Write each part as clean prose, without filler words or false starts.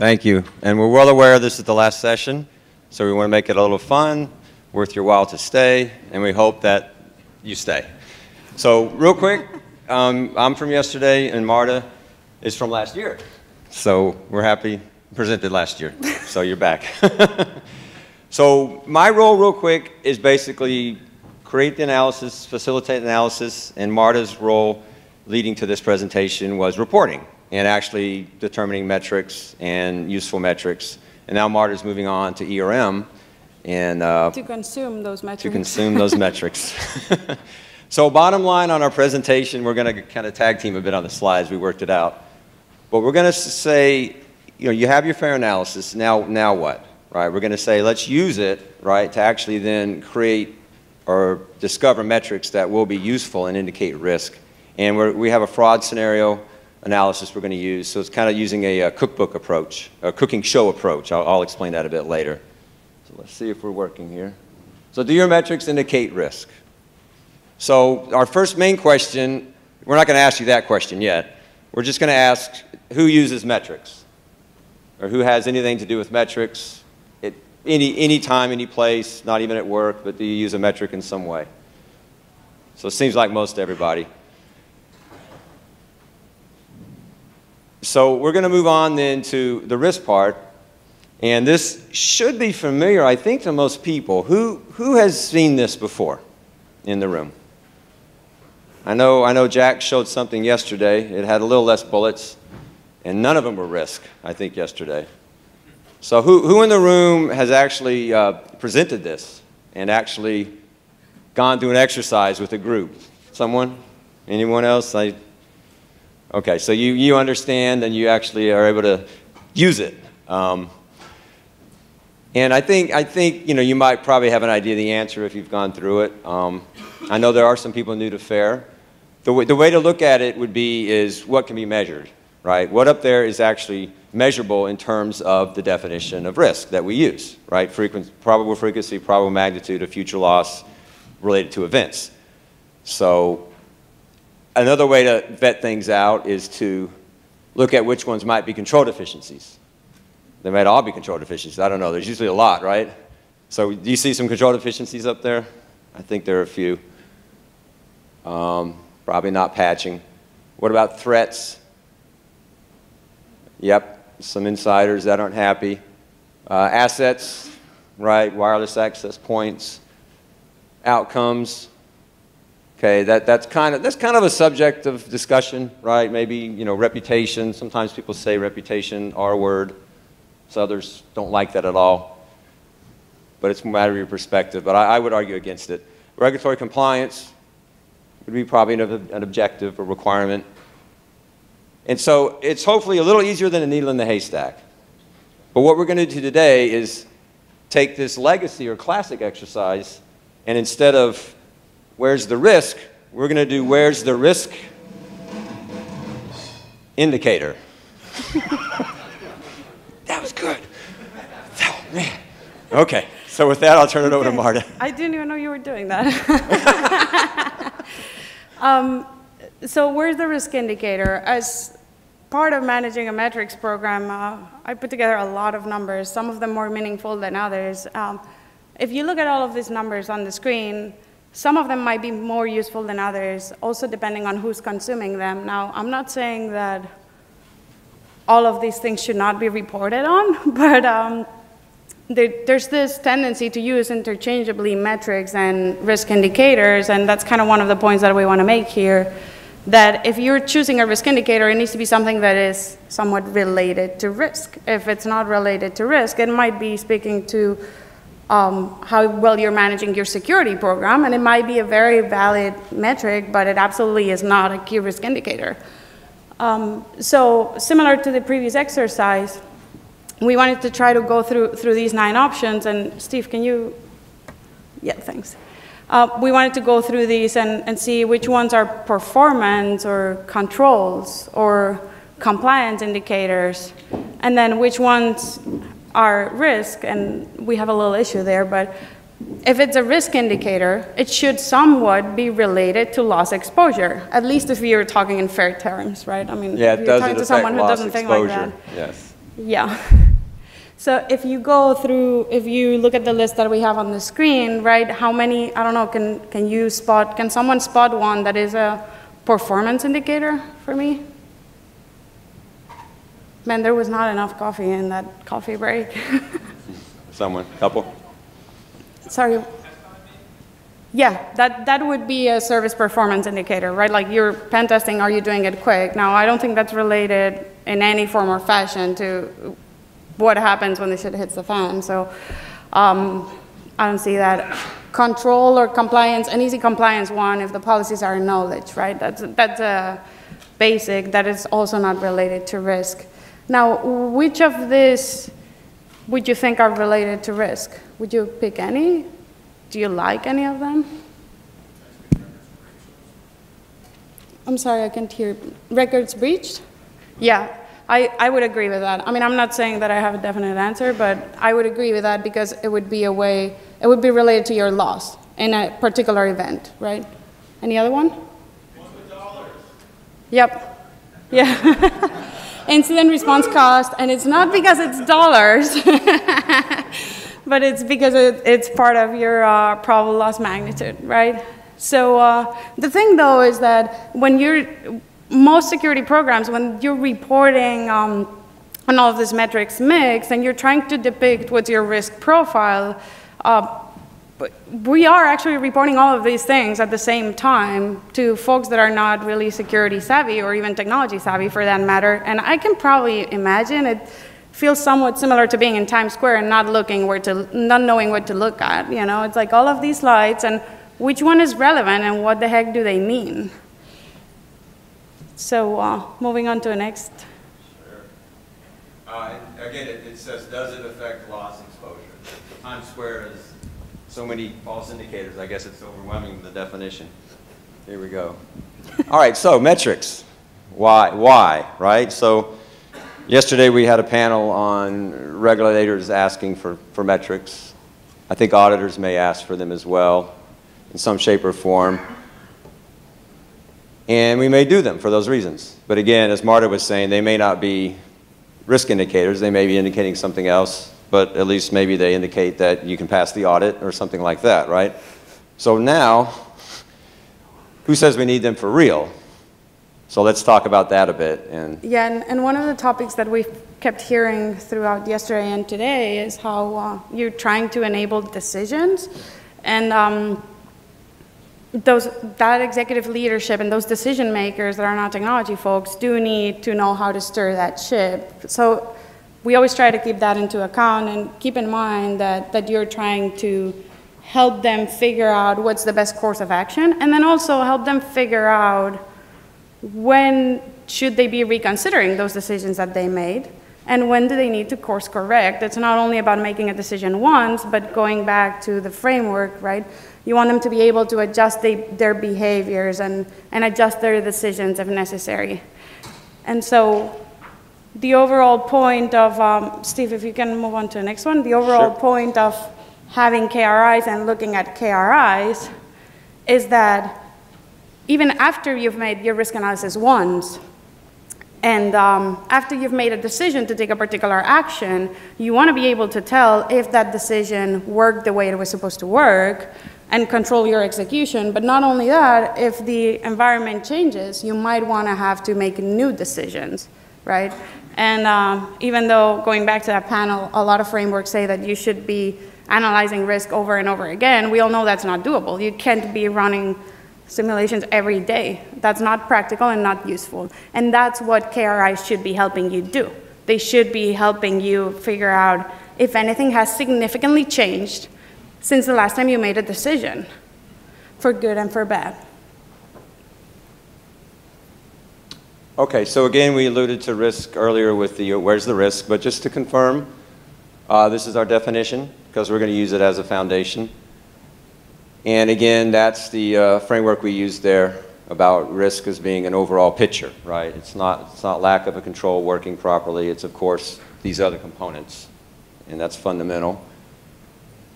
Thank you. And we're well aware this is the last session, so we want to make it a little fun, worth your while to stay, and we hope that you stay. So real quick, I'm from yesterday, and Marta is from last year. So we're happy, presented last year, so you're back. So my role real quick is basically create the analysis, facilitate analysis, and Marta's role leading to this presentation was reporting and actually determining metrics and useful metrics. And now Marta's moving on to ERM and to consume those metrics. So bottom line on our presentation, we're going to kind of tag team a bit on the slides. We worked it out. But we're going to say, you know, you have your fair analysis. Now what? Right? We're going to say let's use it, right, to actually then create or discover metrics that will be useful and indicate risk. And we have a fraud scenario analysis we're going to use. So it's kind of using a cookbook approach, a cooking show approach. I'll explain that a bit later. So let's see if we're working here. So do your metrics indicate risk? So our first main question, we're not going to ask you that question yet. We're just going to ask who uses metrics or who has anything to do with metrics at any time, any place, not even at work, but do you use a metric in some way? So it seems like most everybody. So we're going to move on then to the risk part, and this should be familiar, I think, to most people. Who has seen this before in the room? I know Jack showed something yesterday. It had a little less bullets, and none of them were risk, I think, yesterday. So who in the room has actually presented this and actually gone through an exercise with a group? Someone? Anyone else? Okay, so you understand and you actually are able to use it. And I think you know, you might probably have an idea of the answer if you've gone through it. I know there are some people new to FAIR. The way to look at it would be is what can be measured, right? What up there is actually measurable in terms of the definition of risk that we use, right? Probable frequency, probable magnitude of future loss related to events. So another way to vet things out is to look at which ones might be control deficiencies. They might all be control deficiencies. I don't know. There's usually a lot, right? So do you see some control deficiencies up there? I think there are a few. Probably not patching. What about threats? Yep, some insiders that aren't happy. Assets, right? Wireless access points. Outcomes. Okay, that's kind of a subject of discussion, right? Maybe, you know, reputation. Sometimes people say reputation, R word. So others don't like that at all. But it's a matter of your perspective. But I would argue against it. Regulatory compliance would be probably an objective or requirement. And so it's hopefully a little easier than a needle in the haystack. But what we're going to do today is take this legacy or classic exercise, and instead of where's the risk, we're going to do where's the risk indicator. That was good. Oh, man. Okay. So with that, I'll turn it over to Marta. I didn't even know you were doing that. So where's the risk indicator? As part of managing a metrics program, I put together a lot of numbers, some of them more meaningful than others. If you look at all of these numbers on the screen, some of them might be more useful than others, also depending on who's consuming them. Now, I'm not saying that all of these things should not be reported on, but there's this tendency to use interchangeably metrics and risk indicators, and that's kind of one of the points that we want to make here, that if you're choosing a risk indicator, it needs to be something that is somewhat related to risk. If it's not related to risk, it might be speaking to how well you're managing your security program, and it might be a very valid metric, but it absolutely is not a key risk indicator. So similar to the previous exercise, we wanted to try to go through these 9 options, and Steve, can you? Yeah, thanks. We wanted to go through these and see which ones are performance or controls or compliance indicators, and then which ones are risk, and we have a little issue there, but if it's a risk indicator, it should somewhat be related to loss exposure, at least if you're talking in fair terms, right? I mean, yeah, if you're talking to someone who doesn't think like that. Yes. Yeah. So if you go through, if you look at the list that we have on the screen, right, how many, I don't know, can someone spot one that is a performance indicator for me? Man, there was not enough coffee in that coffee break. Someone, couple? Sorry. Yeah, that would be a service performance indicator, right? Like you're pen testing, are you doing it quick? Now, I don't think that's related in any form or fashion to what happens when the shit hits the fan. So I don't see that. Control or compliance, an easy compliance one if the policies are knowledge, right? That's a basic that is also not related to risk. Now, which of these would you think are related to risk? Would you pick any? Do you like any of them? I'm sorry, I can't hear. Records breached? Yeah. I would agree with that. I mean, I'm not saying that I have a definite answer, but I would agree with that because it would be a way, it would be related to your loss in a particular event, right? Any other one? One with dollars. Yep. Yeah. Incident response cost, and it's not because it's dollars, but it's because it's part of your probable loss magnitude, right? So the thing, though, is that when you're, most security programs, when you're reporting on all of these metrics mixed and you're trying to depict what's your risk profile, we are actually reporting all of these things at the same time to folks that are not really security savvy or even technology savvy for that matter. And I can probably imagine it feels somewhat similar to being in Times Square and not knowing what to look at. You know, it's like all of these lights and which one is relevant and what the heck do they mean? So moving on to the next. Sure. Again, it says, does it affect loss exposure? Times Square is so many false indicators. I guess it's overwhelming the definition. Here we go. All right, so metrics. Why, right? So yesterday we had a panel on regulators asking for metrics. I think auditors may ask for them as well in some shape or form. And we may do them for those reasons. But again, as Marta was saying, they may not be risk indicators. They may be indicating something else, but at least maybe they indicate that you can pass the audit or something like that, right? So now, who says we need them for real? So let's talk about that a bit. And one of the topics that we've kept hearing throughout yesterday and today is how you're trying to enable decisions. And that executive leadership and those decision makers that are not technology folks do need to know how to stir that ship. So we always try to keep that into account and keep in mind that you're trying to help them figure out what's the best course of action, and then also help them figure out when should they be reconsidering those decisions that they made, and when do they need to course correct. It's not only about making a decision once, but going back to the framework, right? You want them to be able to adjust their behaviors and adjust their decisions if necessary. And so the overall point of, Steve, if you can move on to the next one, the overall point of having KRIs and looking at KRIs is that even after you've made your risk analysis once, and after you've made a decision to take a particular action, you want to be able to tell if that decision worked the way it was supposed to work, and control your execution. But not only that, if the environment changes, you might want to have to make new decisions, right? And even though, going back to that panel, a lot of frameworks say that you should be analyzing risk over and over again, we all know that's not doable. You can't be running simulations every day. That's not practical and not useful. And that's what KRIs should be helping you do. They should be helping you figure out if anything has significantly changed since the last time you made a decision, for good and for bad. Okay, so again, we alluded to risk earlier with the where's the risk, but just to confirm, this is our definition, because we're going to use it as a foundation. And again, that's the framework we used there about risk as being an overall picture, right? It's not lack of a control working properly, it's of course these other components, and that's fundamental.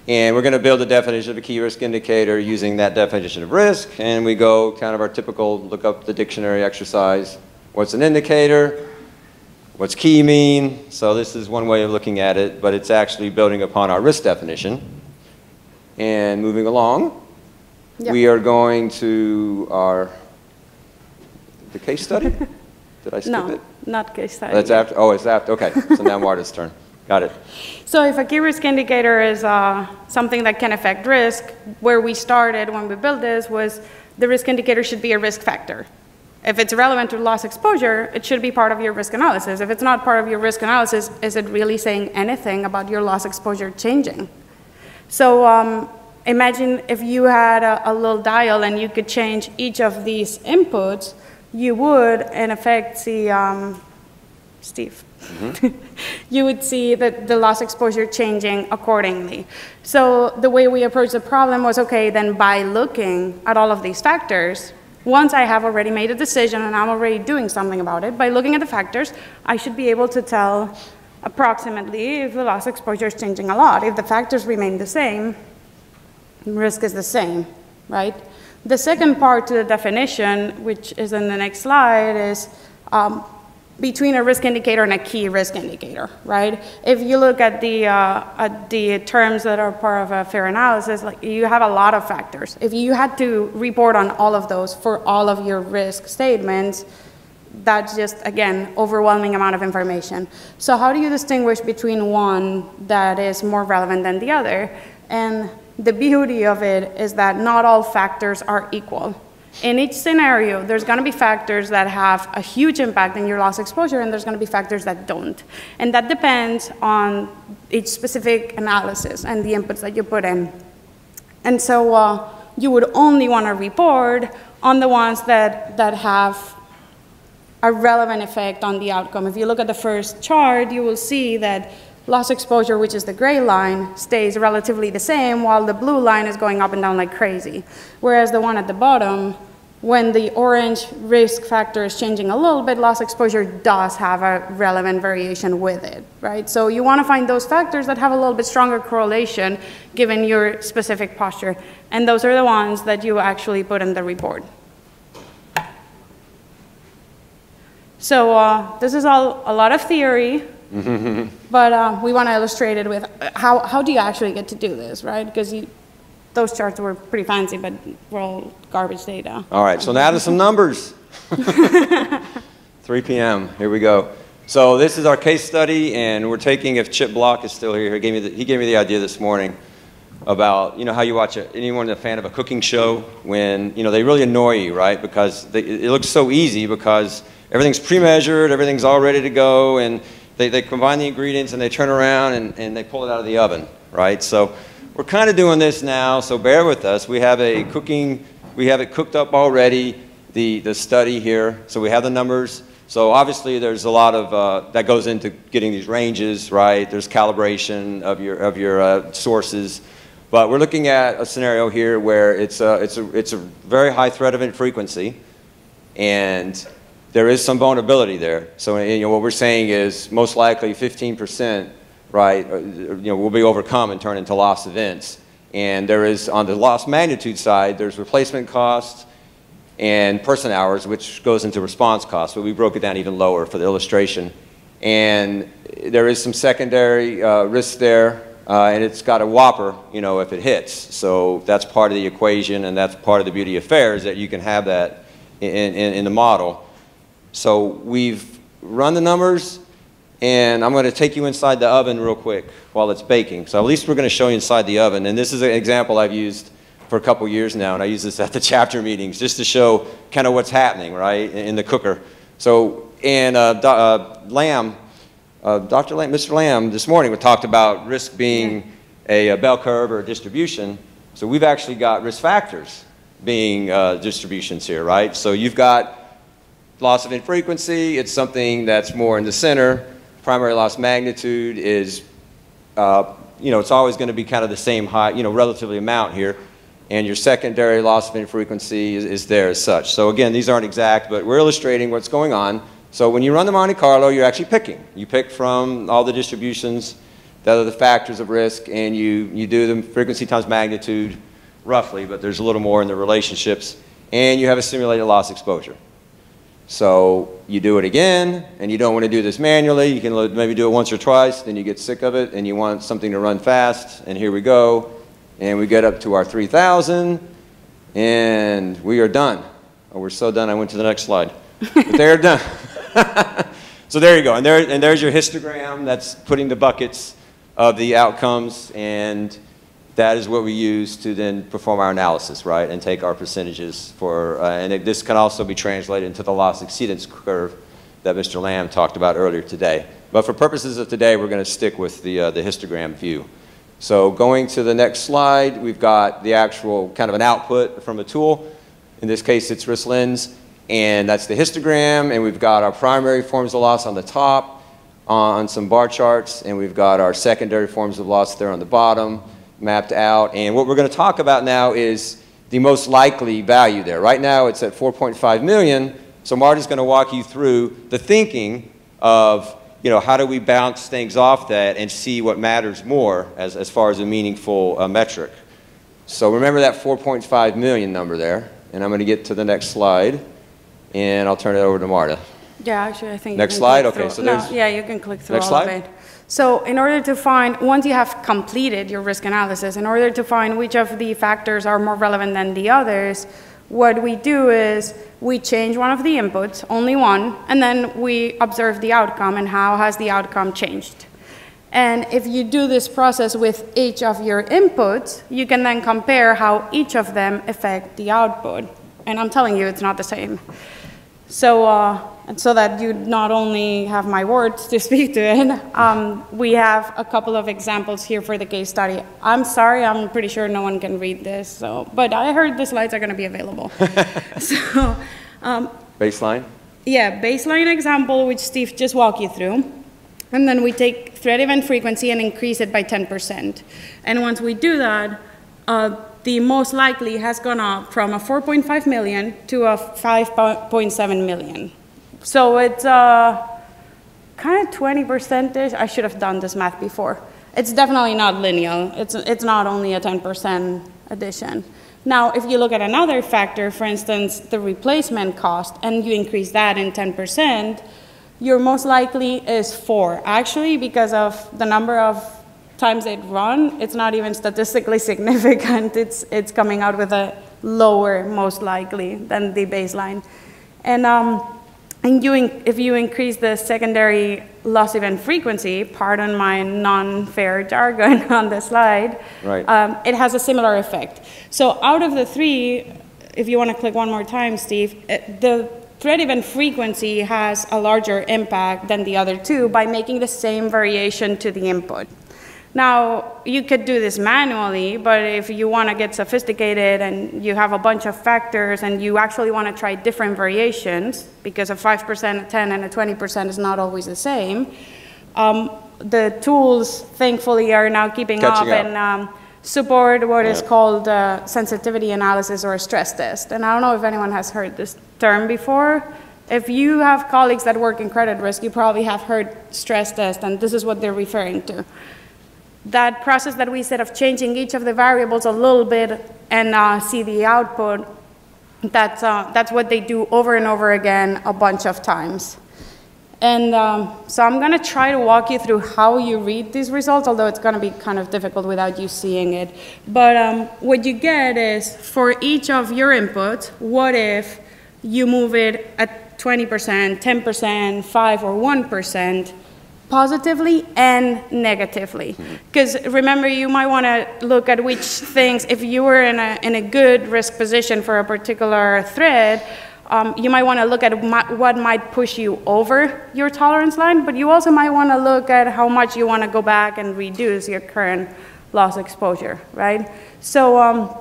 And we're going to build a definition of a key risk indicator using that definition of risk, and we go kind of our typical look up the dictionary exercise. What's an indicator? What's key mean? So this is one way of looking at it, but it's actually building upon our risk definition. And moving along, yep. We are going to our, the case study? Did I skip it? No, not case study. That's after, oh, it's after, okay. So now Marta's turn. Got it. So if a key risk indicator is something that can affect risk, where we started when we built this was the risk indicator should be a risk factor. If it's relevant to loss exposure, it should be part of your risk analysis. If it's not part of your risk analysis, is it really saying anything about your loss exposure changing? So imagine if you had a little dial and you could change each of these inputs, you would, in effect, see, Steve, you would see that the loss exposure changing accordingly. So the way we approached the problem was, okay, then by looking at all of these factors, once I have already made a decision and I'm already doing something about it, by looking at the factors, I should be able to tell approximately if the loss exposure is changing a lot. If the factors remain the same, risk is the same, right? The second part to the definition, which is in the next slide, is between a risk indicator and a key risk indicator, right? If you look at the terms that are part of a fair analysis, like you have a lot of factors. If you had to report on all of those for all of your risk statements, that's just, again, overwhelming amount of information. So how do you distinguish between one that is more relevant than the other? And the beauty of it is that not all factors are equal. In each scenario, there's going to be factors that have a huge impact in your loss exposure, and there's going to be factors that don't. And that depends on each specific analysis and the inputs that you put in. And so you would only want to report on the ones that have a relevant effect on the outcome. If you look at the first chart, you will see that loss exposure, which is the gray line, stays relatively the same, while the blue line is going up and down like crazy. Whereas the one at the bottom, when the orange risk factor is changing a little bit, loss exposure does have a relevant variation with it, right? So you want to find those factors that have a little bit stronger correlation given your specific posture. And those are the ones that you actually put in the report. So this is all a lot of theory. But we want to illustrate it with how do you actually get to do this, right? Because those charts were pretty fancy, but we're all garbage data. All right, so now there's some numbers. 3 p.m., here we go. So this is our case study, and we're taking, if Chip Block is still here, he gave me the idea this morning about, you know, how you watch it. Anyone a fan of a cooking show when, you know, they really annoy you, right? Because it looks so easy because everything's pre-measured, everything's all ready to go, and they combine the ingredients and they turn around and they pull it out of the oven, right? So we're kind of doing this now, so bear with us. We have a cooking, we have it cooked up already, the study here, so we have the numbers. So obviously there's a lot of, that goes into getting these ranges, right? There's calibration of your sources. But we're looking at a scenario here where it's a very high threat of frequency, and there is some vulnerability there. So you know, what we're saying is most likely 15%, right, you know, will be overcome and turn into loss events. And there is, on the loss magnitude side, there's replacement costs and person hours, which goes into response costs, but we broke it down even lower for the illustration. And there is some secondary risk there, and it's got a whopper, you know, if it hits. So that's part of the equation, and that's part of the beauty of FAIR, is that you can have that in the model. So we've run the numbers, and I'm going to take you inside the oven real quick while it's baking. So at least we're going to show you inside the oven. And this is an example I've used for a couple years now, and I use this at the chapter meetings just to show kind of what's happening, right, in the cooker. So, and Dr. Lamb, Mr. Lamb this morning we talked about risk being a bell curve or a distribution. So we've actually got risk factors being distributions here, right? So you've got loss of infrequency, it's something that's more in the center. Primary loss magnitude is, you know, it's always going to be kind of the same high, you know, relatively amount here. And your secondary loss of infrequency is there as such. So again, these aren't exact, but we're illustrating what's going on. So when you run the Monte Carlo, you're actually picking. You pick from all the distributions that are the factors of risk, and you do them frequency times magnitude roughly, but there's a little more in the relationships. And you have a simulated loss exposure. So you do it again, and you don't want to do this manually. You can maybe do it once or twice, then you get sick of it, and you want something to run fast, and here we go. And we get up to our 3,000, and we are done. Oh, we're so done, I went to the next slide. But they're done. So there you go, and there's your histogram. That's putting the buckets of the outcomes, and that is what we use to then perform our analysis, right, and take our percentages for, this can also be translated into the loss exceedance curve that Mr. Lamb talked about earlier today. But for purposes of today, we're going to stick with the histogram view. So going to the next slide, we've got the actual kind of an output from a tool. In this case, it's RiskLens, and that's the histogram, and we've got our primary forms of loss on the top on some bar charts, and we've got our secondary forms of loss there on the bottom, mapped out. And what we're going to talk about now is the most likely value there. Right now it's at 4.5 million, so Marta's going to walk you through the thinking of, you know, how do we bounce things off that and see what matters more as far as a meaningful metric. So remember that 4.5 million number there, and I'm going to get to the next slide, and I'll turn it over to Marta. Yeah, actually, I think next slide. Okay, so there's yeah, you can click through all of it. So in order to find, once you have completed your risk analysis, in order to find which of the factors are more relevant than the others, what we do is we change one of the inputs, only one, and then we observe the outcome and how has the outcome changed. And if you do this process with each of your inputs, you can then compare how each of them affect the output. And I'm telling you, it's not the same. So, and so that you not only have my words to speak to it, we have a couple of examples here for the case study. I'm sorry, I'm pretty sure no one can read this, so, but I heard the slides are going to be available. So, baseline? Yeah, baseline example, which Steve just walked you through. And then we take threat event frequency and increase it by 10%. And once we do that, the most likely has gone up from a 4.5 million to a 5.7 million. So it's kind of 20%-ish. I should have done this math before. It's definitely not linear. It's not only a 10% addition. Now, if you look at another factor, for instance, the replacement cost, and you increase that in 10%, your most likely is 4. Actually, because of the number of times they'd run, it's not even statistically significant. It's coming out with a lower most likely than the baseline. And if you increase the secondary loss event frequency, pardon my non-fair jargon on the slide, right. It has a similar effect. So out of the three, if you want to click one more time, Steve, the threat event frequency has a larger impact than the other two by making the same variation to the input. Now, you could do this manually, but if you want to get sophisticated and you have a bunch of factors and you actually want to try different variations, because a 5%, a 10%, and a 20% is not always the same, the tools, thankfully, are now keeping up and support what is called sensitivity analysis or a stress test. And I don't know if anyone has heard this term before. If you have colleagues that work in credit risk, you probably have heard stress test, and this is what they're referring to. That process that we said of changing each of the variables a little bit and see the output, that's what they do over and over again a bunch of times. And so I'm going to try to walk you through how you read these results, although it's going to be kind of difficult without you seeing it. But what you get is for each of your inputs, what if you move it at 20%, 10%, 5%, or 1%, positively and negatively. Because remember, you might want to look at which things, if you were in a good risk position for a particular threat, you might want to look at what might push you over your tolerance line, but you also might want to look at how much you want to go back and reduce your current loss exposure, right? So,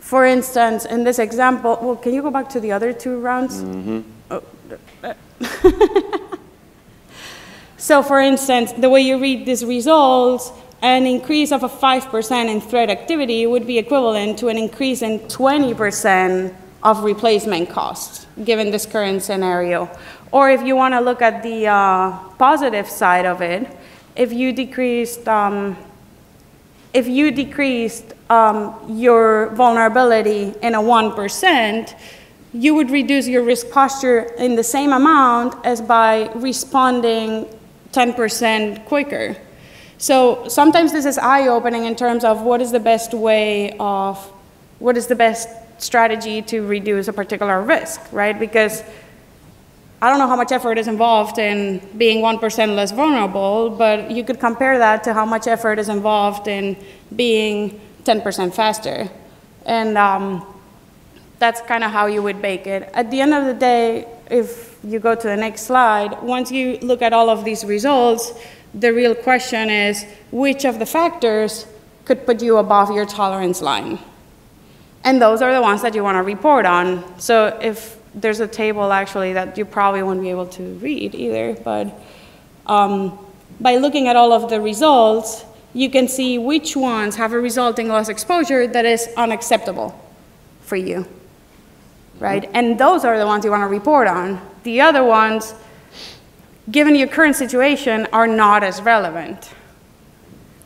for instance, in this example, well, can you go back to the other two rounds? Mm-hmm. Oh. So for instance, the way you read these results, an increase of a 5% in threat activity would be equivalent to an increase in 20% of replacement costs, given this current scenario. Or if you want to look at the positive side of it, if you decreased your vulnerability in a 1%, you would reduce your risk posture in the same amount as by responding 10% quicker. So sometimes this is eye-opening in terms of what is the best way of, what is the best strategy to reduce a particular risk, right? Because I don't know how much effort is involved in being 1% less vulnerable, but you could compare that to how much effort is involved in being 10% faster. And that's kind of how you would bake it. At the end of the day, if you go to the next slide, once you look at all of these results, the real question is, which of the factors could put you above your tolerance line? And those are the ones that you want to report on. So if there's a table, actually, that you probably won't be able to read either, but by looking at all of the results, you can see which ones have a resulting loss exposure that is unacceptable for you, right? And those are the ones you want to report on. The other ones, given your current situation, are not as relevant.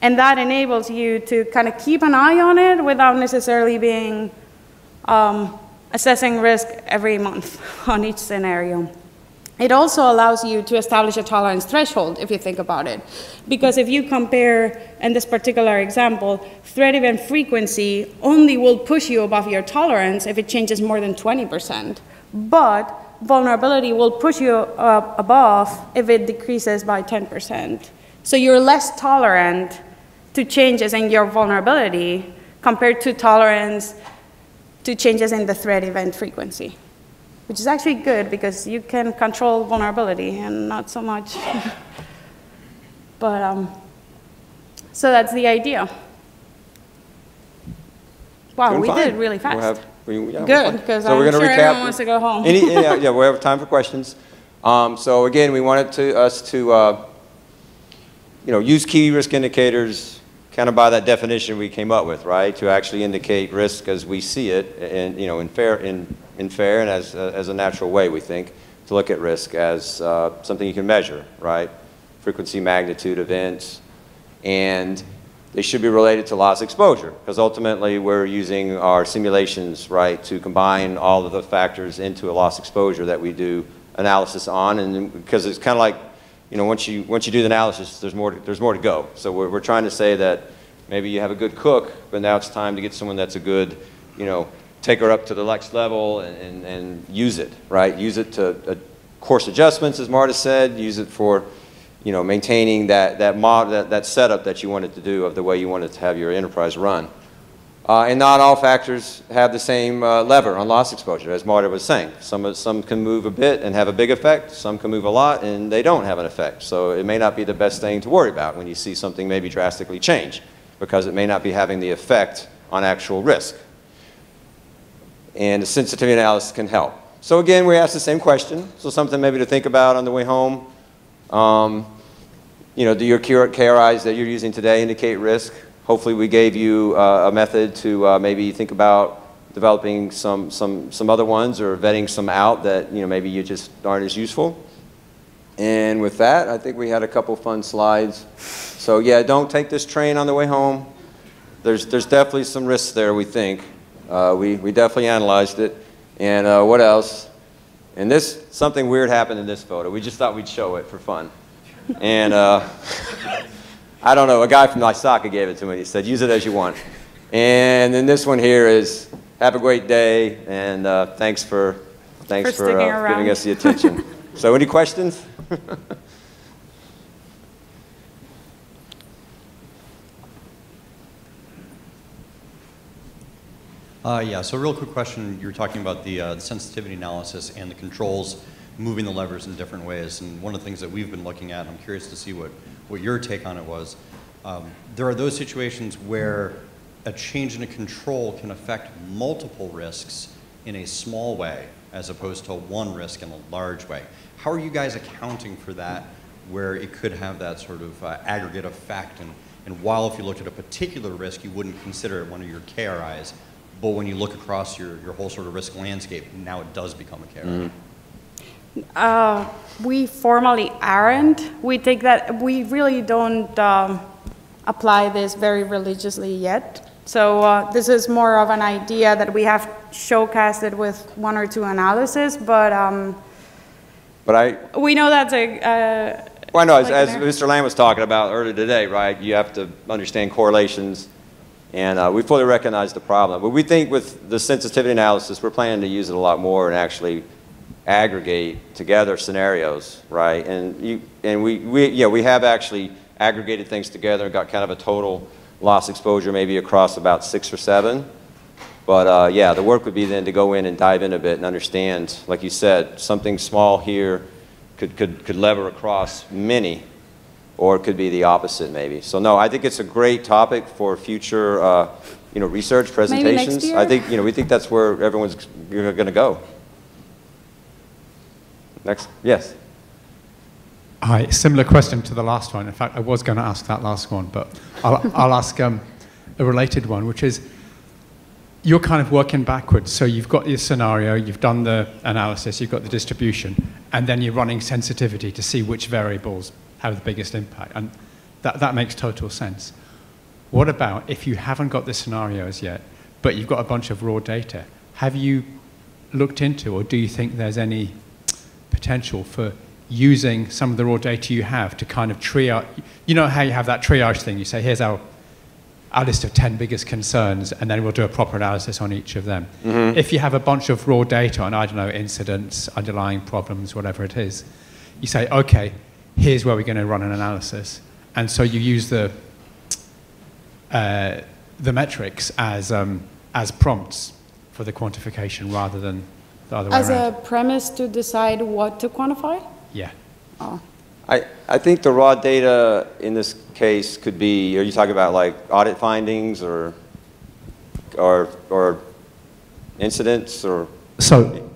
And that enables you to kind of keep an eye on it without necessarily being assessing risk every month on each scenario. It also allows you to establish a tolerance threshold, if you think about it. Because if you compare, in this particular example, threat event frequency only will push you above your tolerance if it changes more than 20%. But vulnerability will push you up above if it decreases by 10%. So you're less tolerant to changes in your vulnerability compared to tolerance to changes in the threat event frequency, which is actually good because you can control vulnerability and not so much. But so that's the idea. Wow, we did really fast. Good, because so I'm sure everyone wants to go home. We have time for questions. So again, we wanted us to use key risk indicators kind of by that definition we came up with, right? To actually indicate risk as we see it, and in fair and as a natural way, we think, to look at risk as something you can measure, right? Frequency, magnitude, events, and they should be related to loss exposure, because ultimately we're using our simulations, right, to combine all of the factors into a loss exposure that we do analysis on, and because it's kind of like, once you do the analysis, there's more to go. So we're trying to say that maybe you have a good cook, but now it's time to get someone that's a good, take her up to the next level and use it, right? Use it to course adjustments, as Marta said, use it for maintaining that setup that you wanted to do of the way you wanted to have your enterprise run. And not all factors have the same lever on loss exposure, as Marta was saying. Some can move a bit and have a big effect, some can move a lot and they don't have an effect. So it may not be the best thing to worry about when you see something maybe drastically change, because it may not be having the effect on actual risk. And a sensitivity analysis can help. So again, we asked the same question, so something maybe to think about on the way home. Do your KRIs that you're using today indicate risk? Hopefully we gave you a method to maybe think about developing some other ones or vetting some out that maybe you just aren't as useful. And with that, I think we had a couple fun slides. So yeah, don't take this train on the way home. There's definitely some risks there, we think. We definitely analyzed it. And what else? And this, something weird happened in this photo. We just thought we'd show it for fun. And I don't know, a guy from ISACA gave it to me. He said, use it as you want. And then this one here is, have a great day, and thanks for giving us the attention. So any questions? Yeah, so real quick question. You were talking about the sensitivity analysis and the controls, moving the levers in different ways. And one of the things that we've been looking at, and I'm curious to see what your take on it was, there are those situations where a change in a control can affect multiple risks in a small way, as opposed to one risk in a large way. How are you guys accounting for that, where it could have that sort of aggregate effect? And while if you looked at a particular risk, you wouldn't consider it one of your KRIs, but when you look across your whole sort of risk landscape, now it does become a KRI. Mm-hmm. We formally aren't. We take that. We really don't apply this very religiously yet So this is more of an idea that we have showcasted with one or two analysis, but we know that's a... well, I know, like as Mr. Lamb was talking about earlier today, right, you have to understand correlations, and we fully recognize the problem. But we think with the sensitivity analysis, we're planning to use it a lot more and actually aggregate together scenarios, right? And we have actually aggregated things together and got kind of a total loss exposure maybe across about 6 or 7. But yeah, the work would be then to go in and dive in a bit and understand, like you said, something small here could lever across many, or it could be the opposite maybe. So no, I think it's a great topic for future you know, research presentations. Maybe next year? I think, you know, we think that's where everyone's going to go. Next, yes. Hi, similar question to the last one. In fact, I was going to ask that last one, but I'll ask a related one, which is you're kind of working backwards. So you've got your scenario, you've done the analysis, you've got the distribution, and then you're running sensitivity to see which variables have the biggest impact. And that makes total sense. What about if you haven't got the scenarios yet, but you've got a bunch of raw data? Have you looked into, or do you think there's any potential for using some of the raw data you have to kind of triage? You know how you have that triage thing, you say, here's our list of 10 biggest concerns, and then we'll do a proper analysis on each of them. Mm-hmm. If you have a bunch of raw data on, I don't know, incidents, underlying problems, whatever it is, you say, okay, here's where we're going to run an analysis. And so you use the metrics as prompts for the quantification rather than the other way around. As a premise to decide what to quantify? Yeah. Oh. I think the raw data in this case could be, are you talking about like audit findings or incidents or so,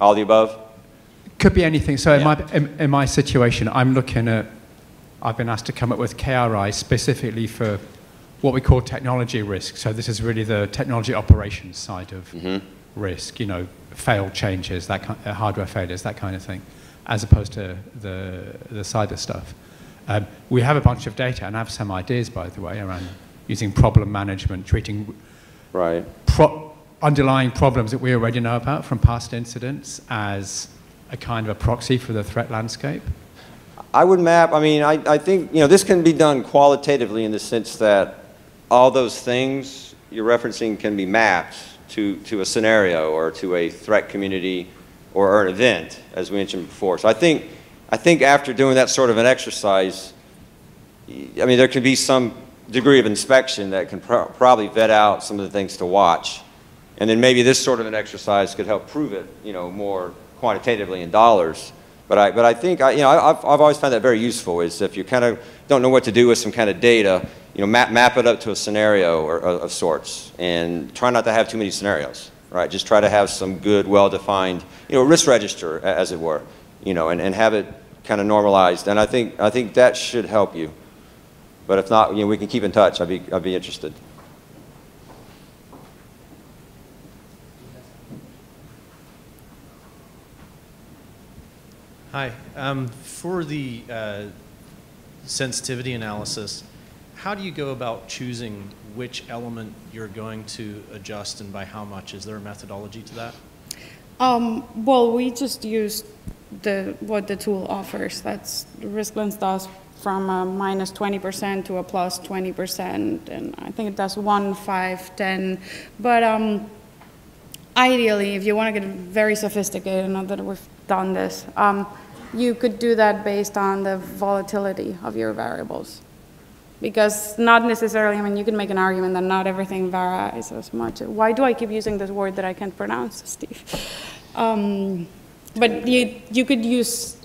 all the above? Could be anything. So yeah. in my situation, I'm looking at, I've been asked to come up with KRI specifically for what we call technology risk. So this is really the technology operations side of risk, you know, failed changes, that kind, hardware failures, that kind of thing, as opposed to the cyber stuff. We have a bunch of data, and I have some ideas, by the way, around using problem management, treating right. Underlying problems that we already know about from past incidents as a kind of a proxy for the threat landscape. I would map, I mean, I think, you know, this can be done qualitatively in the sense that all those things you're referencing can be mapped to a scenario or to a threat community or an event, as we mentioned before. So I think after doing that sort of an exercise, I mean, there could be some degree of inspection that can probably vet out some of the things to watch. And then maybe this sort of an exercise could help prove it, you know, more quantitatively in dollars. But I think, you know, I've always found that very useful, is if you kind of don't know what to do with some kind of data, you know, map it up to a scenario of sorts, and try not to have too many scenarios. Right, just try to have some good, well-defined, you know, risk register, as it were, you know, and have it kind of normalized. And I think that should help you. But if not, you know, we can keep in touch. I'd be interested. Hi. For the sensitivity analysis, how do you go about choosing which element you're going to adjust and by how much? Is there a methodology to that? Well, we just use what the tool offers. That's RiskLens does from a minus 20% to a plus 20%, and I think it does 1, 5, 10. But ideally, if you want to get very sophisticated, not that we've done this, you could do that based on the volatility of your variables. Because not necessarily, I mean, you can make an argument that not everything varies as much. Why do I keep using this word that I can't pronounce, Steve? But you could use,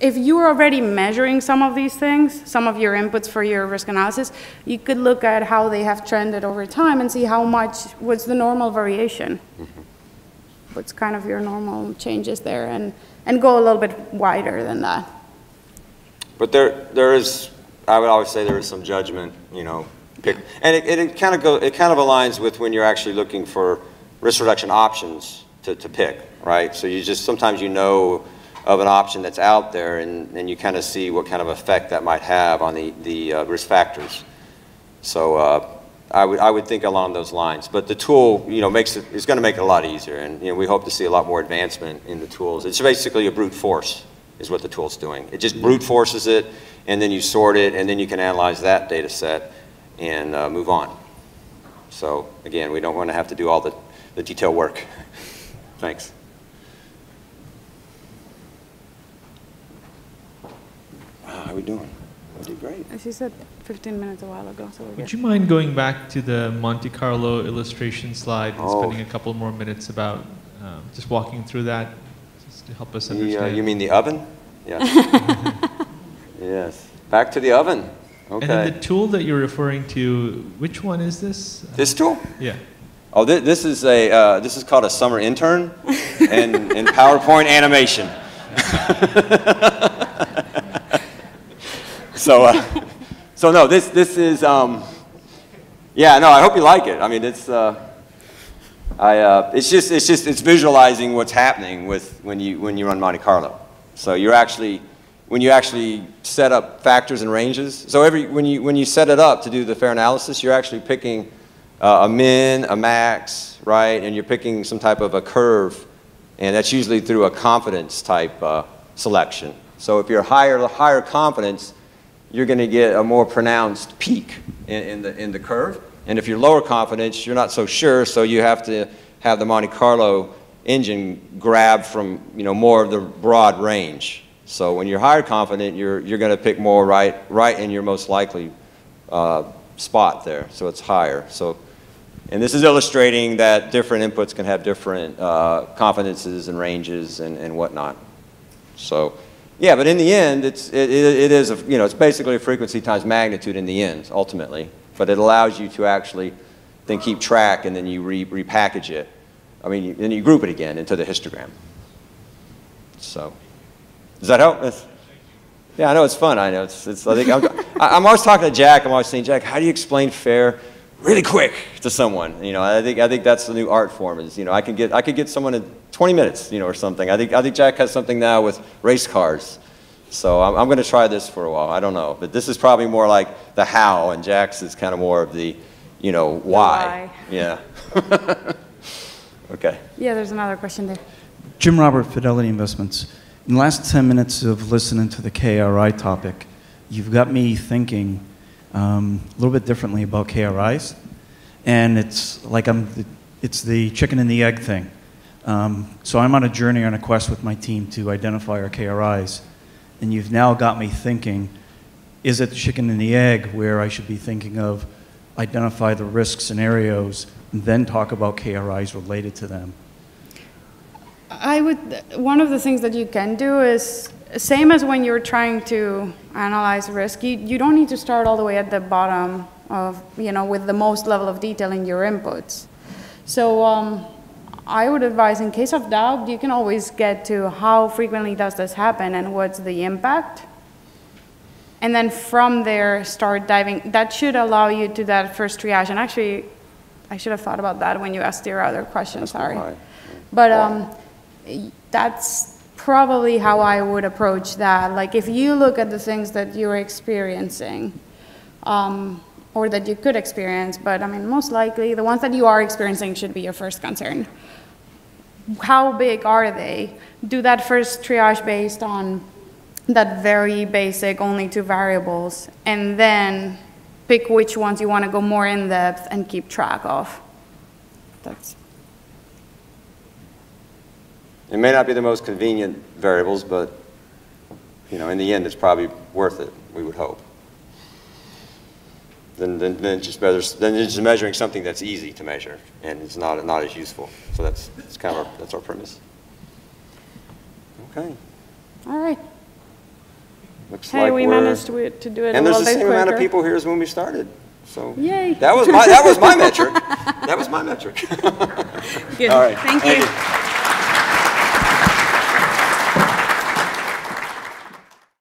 if you're already measuring some of these things, some of your inputs for your risk analysis, you could look at how they have trended over time and see how much, what's the normal variation? What's kind of your normal changes there, and go a little bit wider than that. But there is, I would always say there is some judgment, you know, and it kind of aligns with when you're actually looking for risk reduction options to pick, right? So you just, sometimes you know of an option that's out there, and you kind of see what kind of effect that might have on the risk factors. So I would think along those lines. But the tool, makes it, it's going to make it a lot easier, and we hope to see a lot more advancement in the tools. It's basically a brute force, is what the tool's doing. It just brute forces it, and then you sort it, and then you can analyze that data set and move on. So again, we don't want to have to do all the detail work. Thanks. How are we doing? We did great. As you said 15 minutes a while ago. So would you mind going back to the Monte Carlo illustration slide and spending a couple more minutes about just walking through that, just to help us understand? You mean the oven? Yes. Yes. Back to the oven. Okay. And then the tool that you're referring to, which one is this? This tool? Yeah. Oh, this is a this is called a summer intern, and PowerPoint animation. So no, this is yeah, no, I hope you like it. I mean, it's visualizing what's happening with when you run Monte Carlo. So you're actually, when you actually set up factors and ranges. So when you set it up to do the fair analysis, you're actually picking a min, a max, right? And you're picking some type of a curve, and that's usually through a confidence type selection. So if you're higher confidence, you're going to get a more pronounced peak in the curve. And if you're lower confidence, you're not so sure, so you have to have the Monte Carlo engine grab from more of the broad range. So when you're higher confident, you're going to pick more right in your most likely spot there. So it's higher. So, and this is illustrating that different inputs can have different confidences and ranges and whatnot. So, yeah, but in the end, it's basically a frequency times magnitude in the end, ultimately. But it allows you to actually then keep track, and then you repackage it. I mean, then you group it again into the histogram. So. Does that help? Yeah, I know it's fun. I know it's I think I'm always talking to Jack. I'm always saying, Jack, how do you explain fair really quick to someone? I think that's the new art form. Is I could get someone in 20 minutes, or something. I think Jack has something now with race cars. So I'm going to try this for a while. I don't know, but this is probably more like the how, and Jack's is kind of more of the, why. The why. Yeah. Okay. Yeah, there's another question there. Jim Robert, Fidelity Investments. In the last 10 minutes of listening to the KRI topic, you've got me thinking a little bit differently about KRIs. And it's like it's the chicken and the egg thing. So I'm on a journey, on a quest with my team to identify our KRIs. And you've now got me thinking, is it the chicken and the egg, where I should be thinking of identify the risk scenarios and then talk about KRIs related to them? One of the things that you can do is, same as when you're trying to analyze risk, you don't need to start all the way at the bottom of, with the most level of detail in your inputs. So I would advise, in case of doubt, you can always get to how frequently does this happen and what's the impact. And then from there, start diving. That should allow you to that first triage. And actually, I should have thought about that when you asked your other question, that's sorry. Right. But. That's probably how I would approach that. Like, if you look at the things that you're experiencing, or that you could experience, but I mean, most likely the ones that you are experiencing should be your first concern. How big are they? Do that first triage based on that very basic, only two variables, and then pick which ones you want to go more in depth and keep track of. That's. It may not be the most convenient variables, but in the end, it's probably worth it. We would hope. Then just measuring something that's easy to measure and it's not as useful. So that's kind of that's our premise. Okay. All right. Looks like we managed to do it. And there's the same amount of people here as when we started. So yay! That was my metric. That was my metric. Good. All right. Thank you.